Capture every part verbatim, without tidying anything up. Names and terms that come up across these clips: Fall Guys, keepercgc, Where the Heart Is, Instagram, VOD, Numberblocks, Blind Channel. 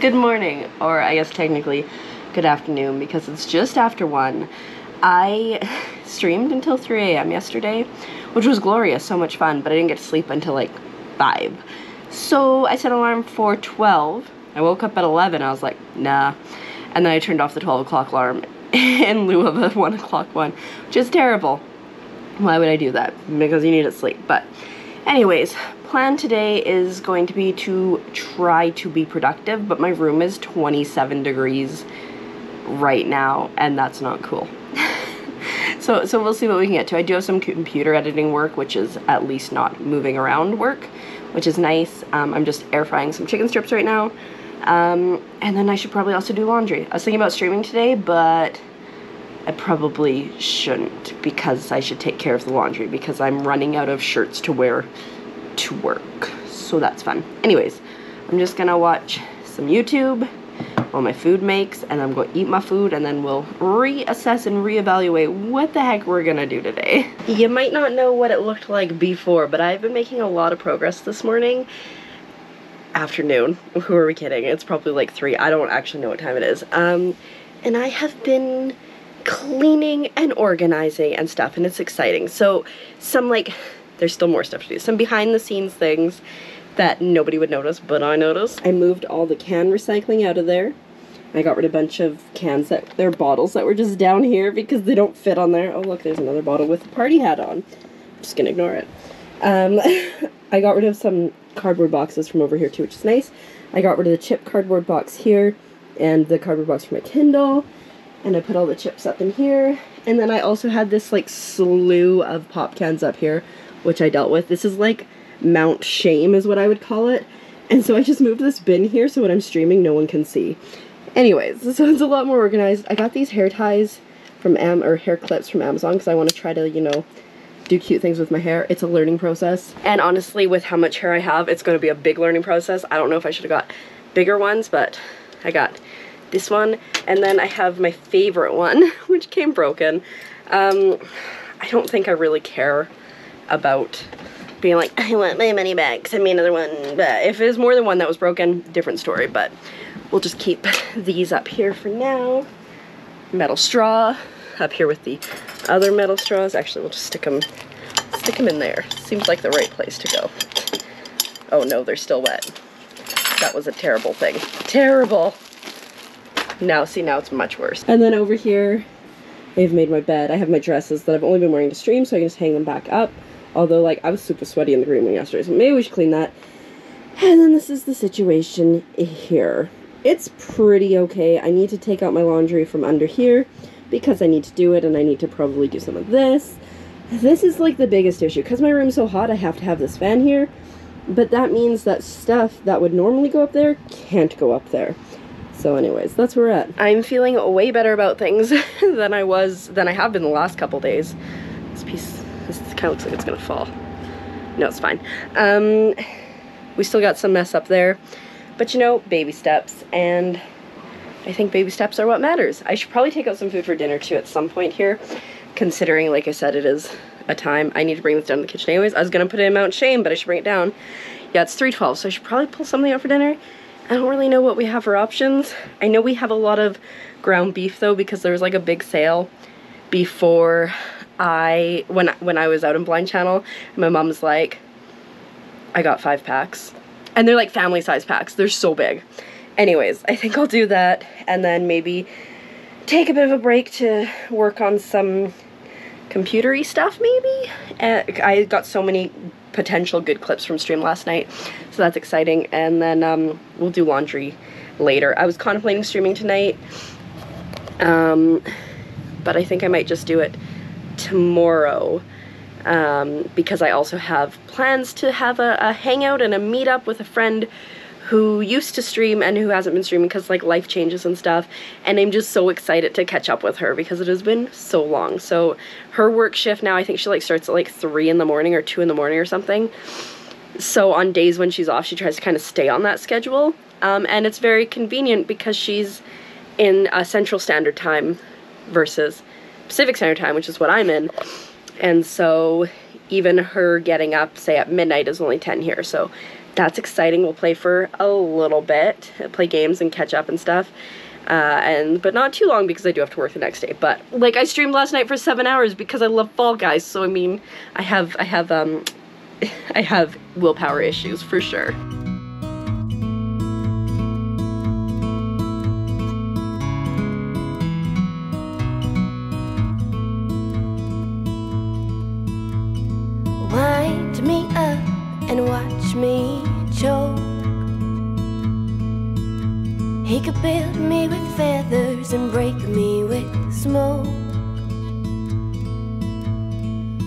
Good morning, or I guess technically good afternoon, because it's just after one. I streamed until three A M yesterday, which was glorious, so much fun, but I didn't get to sleep until like five. So I set an alarm for twelve. I woke up at eleven, I was like, nah. And then I turned off the twelve o'clock alarm in lieu of a one o'clock one, which is terrible. Why would I do that? Because you needed sleep, but anyways, plan today is going to be to try to be productive, but my room is twenty-seven degrees right now, and that's not cool. so, so we'll see what we can get to. I do have some computer editing work, which is at least not moving around work, which is nice. Um, I'm just air frying some chicken strips right now. Um, and then I should probably also do laundry. I was thinking about streaming today, but I probably shouldn't, because I should take care of the laundry, because I'm running out of shirts to wear to work, so that's fun. Anyways, I'm just gonna watch some YouTube while my food makes, and I'm gonna eat my food, and then we'll reassess and reevaluate what the heck we're gonna do today. You might not know what it looked like before, but I've been making a lot of progress this morning. Afternoon, who are we kidding? It's probably like three, I don't actually know what time it is. Um, and I have been cleaning and organizing and stuff, and it's exciting. So some like, there's still more stuff to do. Some behind the scenes things that nobody would notice, but I noticed. I moved all the can recycling out of there. I got rid of a bunch of cans that, they're bottles that were just down here because they don't fit on there. Oh look, there's another bottle with a party hat on. I'm just gonna ignore it. Um, I got rid of some cardboard boxes from over here too, which is nice. I got rid of the chip cardboard box here and the cardboard box for my Kindle. And I put all the chips up in here. And then I also had this like slew of pop cans up here, which I dealt with. This is like Mount Shame is what I would call it. And so I just moved this bin here so when I'm streaming no one can see. Anyways, so it's a lot more organized. I got these hair ties from Am or hair clips from Amazon because I want to try to, you know, do cute things with my hair. It's a learning process. And honestly, with how much hair I have, it's going to be a big learning process. I don't know if I should have got bigger ones, but I got this one. And then I have my favorite one, which came broken. Um, I don't think I really care about being like, I want my money back, send me another one. But if it is more than one that was broken, different story, but we'll just keep these up here for now. Metal straw up here with the other metal straws. Actually, we'll just stick them, stick them in there. Seems like the right place to go. Oh no, they're still wet. That was a terrible thing. Terrible. Now, see, now it's much worse. And then over here, I've made my bed. I have my dresses that I've only been wearing to stream, so I can just hang them back up. Although, like, I was super sweaty in the green room yesterday, so maybe we should clean that. And then this is the situation here. It's pretty okay. I need to take out my laundry from under here because I need to do it, and I need to probably do some of this. This is, like, the biggest issue. Because my room's so hot, I have to have this fan here. But that means that stuff that would normally go up there can't go up there. So anyways, that's where we're at. I'm feeling way better about things than I was, than I have been the last couple days. This piece, this kind of looks like it's gonna fall. No, it's fine. Um, we still got some mess up there, but you know, baby steps, and I think baby steps are what matters. I should probably take out some food for dinner too at some point here, considering, like I said, it is a time. I need to bring this down to the kitchen anyways. I was gonna put it in Mount Shame, but I should bring it down. Yeah, it's three twelve, so I should probably pull something out for dinner. I don't really know what we have for options. I know we have a lot of ground beef though, because there was like a big sale before I, when, when I was out in Blind Channel, and my mom was like, I got five packs. And they're like family size packs, they're so big. Anyways, I think I'll do that and then maybe take a bit of a break to work on some computery stuff maybe? And I got so many potential good clips from stream last night, so that's exciting. And then um, we'll do laundry later. I was contemplating streaming tonight, um, but I think I might just do it tomorrow um, because I also have plans to have a, a hangout and a meetup with a friend who used to stream and who hasn't been streaming because like life changes and stuff, and I'm just so excited to catch up with her because it has been so long. So her work shift now, I think she like starts at like three in the morning or two in the morning or something. So on days when she's off, she tries to kind of stay on that schedule. Um, and it's very convenient because she's in uh, Central Standard Time versus Pacific Standard Time, which is what I'm in. And so even her getting up, say at midnight, is only ten here. So that's exciting. We'll play for a little bit, play games and catch up and stuff. Uh, and but not too long because I do have to work the next day. But like I streamed last night for seven hours because I love Fall Guys. So I mean, I have I have um, I have willpower issues for sure. Wind me up and watch me choke. He could build me with feathers and break me with smoke.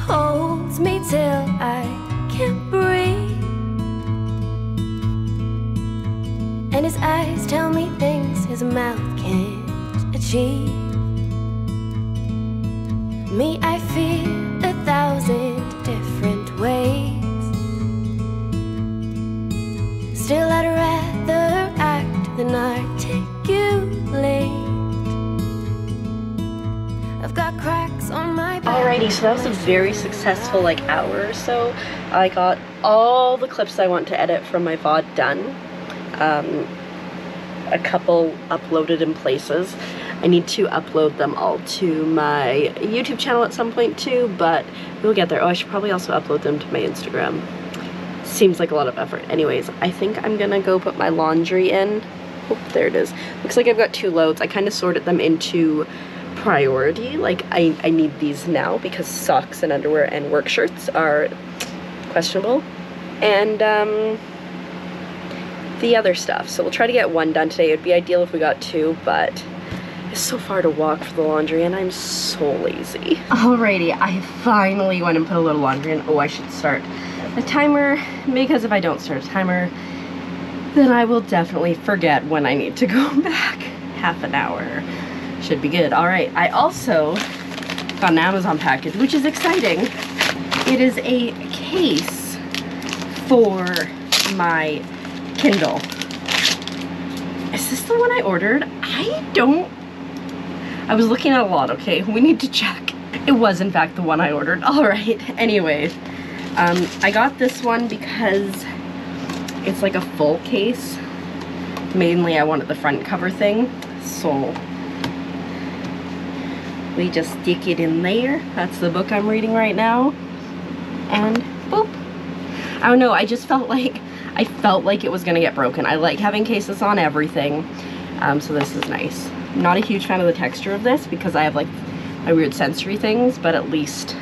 Holds me till I can't breathe, and his eyes tell me things his mouth can't achieve. Me, I feel a thousand different ways. Still I'd rather act than articulate. I've got cracks on my back. Alrighty, so that was a very successful like hour or so. I got all the clips I want to edit from my V O D done. Um, a couple uploaded in places. I need to upload them all to my YouTube channel at some point too, but we'll get there. Oh, I should probably also upload them to my Instagram. Seems like a lot of effort. Anyways, I think I'm gonna go put my laundry in. Oh, there it is. Looks like I've got two loads. I kind of sorted them into priority. Like, I, I need these now because socks and underwear and work shirts are questionable. And um, the other stuff. So we'll try to get one done today. It would be ideal if we got two, but it's so far to walk for the laundry and I'm so lazy. Alrighty, I finally went and put a little laundry in. Oh, I should start a timer, because if I don't start a timer, then I will definitely forget when I need to go back. Half an hour should be good. All right, I also got an Amazon package, which is exciting. It is a case for my Kindle. Is this the one I ordered? I don't, I was looking at a lot, okay? We need to check. It was in fact the one I ordered. All right, anyways. Um, I got this one because it's like a full case. Mainly I wanted the front cover thing, so we just stick it in there. That's the book I'm reading right now. And boop. I don't know, I just felt like, I felt like it was gonna get broken. I like having cases on everything, um, so this is nice. I'm not a huge fan of the texture of this because I have like my weird sensory things, but at least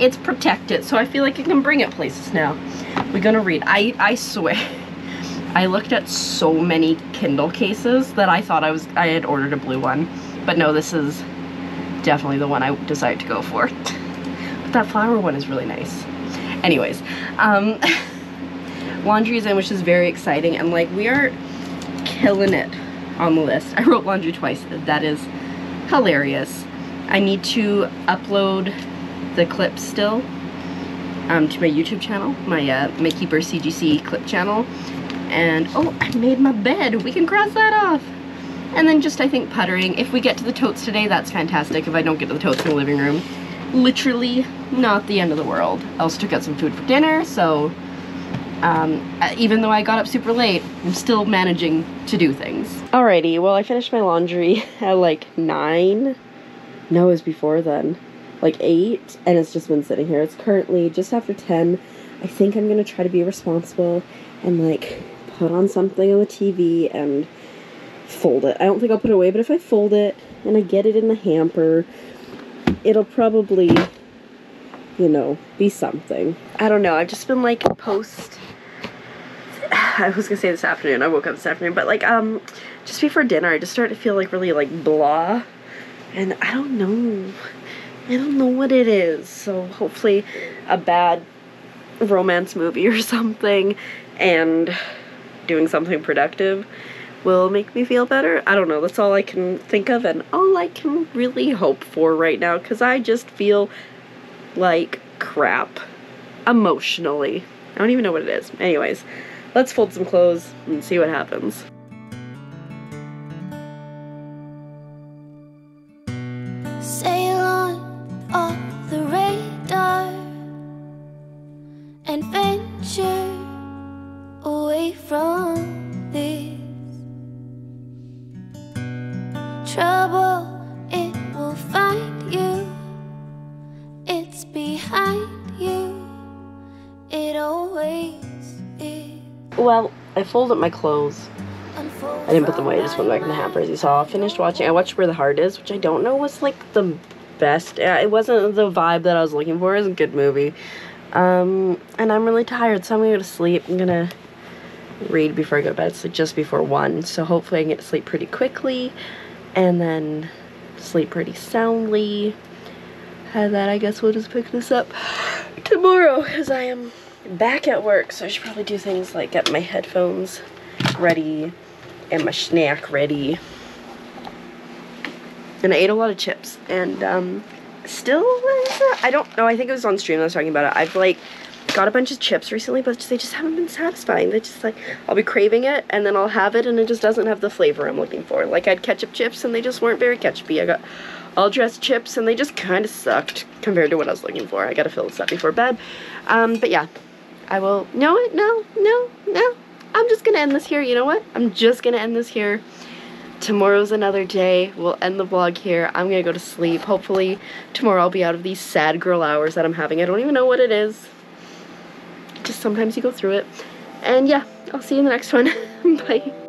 it's protected, so I feel like I can bring it places now. We're gonna read. I, I swear, I looked at so many Kindle cases that I thought I was I had ordered a blue one. But no, this is definitely the one I decided to go for. But that flower one is really nice. Anyways, um, laundry's in, which is very exciting. And like, we are killing it on the list. I wrote laundry twice. That is hilarious. I need to upload the clips still um, to my YouTube channel, my uh, my Keeper C G C clip channel. And oh, I made my bed. We can cross that off. And then just I think puttering. If we get to the totes today, that's fantastic. If I don't get to the totes in the living room, literally not the end of the world. I also took out some food for dinner, so um, even though I got up super late, I'm still managing to do things. Alrighty, well I finished my laundry at like nine. No, it was before then. Like eight, and it's just been sitting here. It's currently just after ten. I think I'm gonna try to be responsible and like put on something on the T V and fold it. I don't think I'll put it away, but if I fold it and I get it in the hamper, it'll probably, you know, be something. I don't know, I've just been like post, I was gonna say this afternoon, I woke up this afternoon, but like um just before dinner I just started to feel like really like blah, and I don't know. I don't know what it is, so hopefully a bad romance movie or something and doing something productive will make me feel better. I don't know, that's all I can think of and all I can really hope for right now, because I just feel like crap emotionally. I don't even know what it is. Anyways, let's fold some clothes and see what happens. Adventure trouble, it will find you. It's behind you. It always is. Well, I folded my clothes. I didn't put them away, I just went back in the hamper, as you saw. I finished watching, I watched Where the Heart Is, which I don't know was like the best. It wasn't the vibe that I was looking for. It was a good movie. Um, and I'm really tired, so I'm gonna go to sleep. I'm gonna read before I go to bed. It's like just before one, so hopefully I can get to sleep pretty quickly and then sleep pretty soundly. And then I guess we'll just pick this up tomorrow because I am back at work, so I should probably do things like get my headphones ready and my snack ready. And I ate a lot of chips and um still, I don't know, I think it was on stream I was talking about it. I've like got a bunch of chips recently, but they just haven't been satisfying. They just like, I'll be craving it and then I'll have it and it just doesn't have the flavor I'm looking for. Like I had ketchup chips and they just weren't very ketchupy. I got all dressed chips and they just kind of sucked compared to what I was looking for. I gotta fill this up before bed. Um, but yeah, I will, no, no, no, no. I'm just gonna end this here. You know what? I'm just gonna end this here. Tomorrow's another day. We'll end the vlog here. I'm gonna go to sleep. Hopefully tomorrow I'll be out of these sad girl hours that I'm having. I don't even know what it is. Just sometimes you go through it. And yeah, I'll see you in the next one. Bye.